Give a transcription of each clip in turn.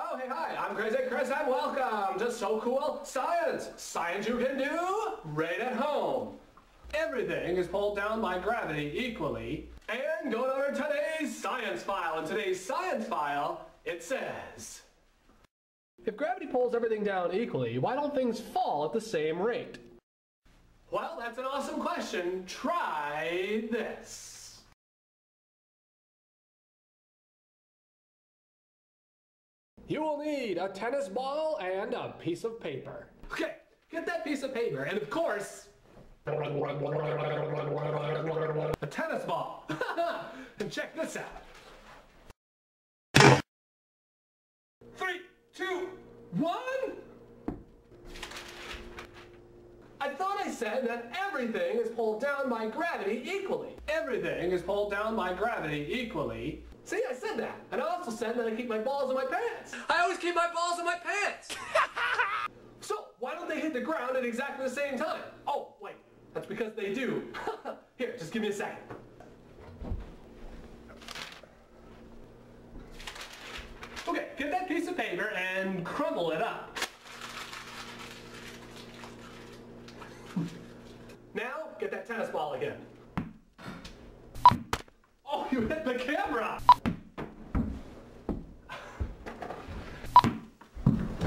Oh, hey, hi, I'm Crazy Chris, and welcome to So Cool Science! Science you can do right at home. Everything is pulled down by gravity equally. And go over to today's science file. In today's science file, it says, if gravity pulls everything down equally, why don't things fall at the same rate? Well, that's an awesome question. Try this. You will need a tennis ball and a piece of paper. Okay, get that piece of paper, and of course, a tennis ball. And check this out. 3, 2, 1. I thought I said that everything is pulled down by gravity equally. Everything is pulled down by gravity equally. See, I said that. And I also said that I keep my balls in my pants. I always keep my balls in my pants! So, why don't they hit the ground at exactly the same time? Oh, wait. That's because they do. Here, just give me a second. Okay, get that piece of paper and crumble it up. Now, get that tennis ball again. Oh, you hit the camera!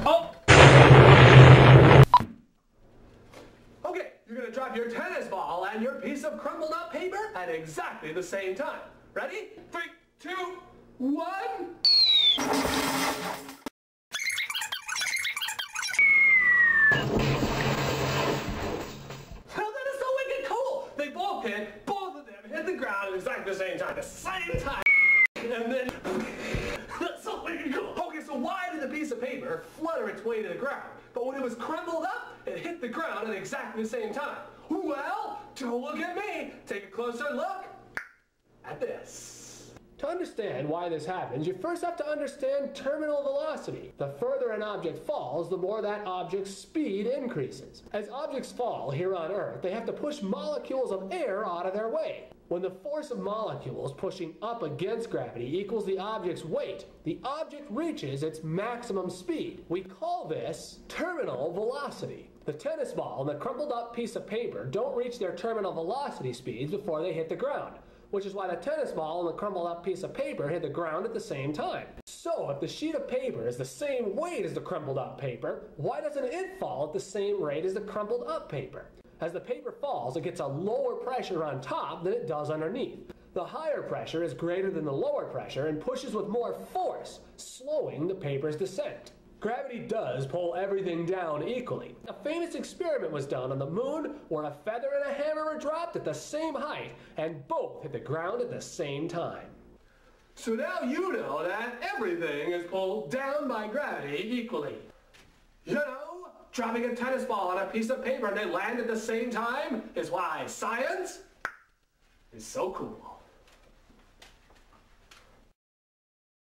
Oh! Okay, you're gonna drop your tennis ball and your piece of crumpled up paper at exactly the same time. Ready? 3, 2, 1! Exactly the same time, and then that's all we can go. Okay, so why did the piece of paper flutter its way to the ground? But when it was crumbled up, it hit the ground at exactly the same time. Well, don't look at me. Take a closer look at this. To understand why this happens, you first have to understand terminal velocity. The further an object falls, the more that object's speed increases. As objects fall here on Earth, they have to push molecules of air out of their way. When the force of molecules pushing up against gravity equals the object's weight, the object reaches its maximum speed. We call this terminal velocity. The tennis ball and the crumpled up piece of paper don't reach their terminal velocity speeds before they hit the ground, which is why the tennis ball and the crumpled up piece of paper hit the ground at the same time. So if the sheet of paper is the same weight as the crumpled up paper, why doesn't it fall at the same rate as the crumpled up paper? As the paper falls, it gets a lower pressure on top than it does underneath. The higher pressure is greater than the lower pressure and pushes with more force, slowing the paper's descent. Gravity does pull everything down equally. A famous experiment was done on the moon where a feather and a hammer were dropped at the same height and both hit the ground at the same time. So now you know that everything is pulled down by gravity equally. You know, dropping a tennis ball on a piece of paper and they land at the same time is why science is so cool.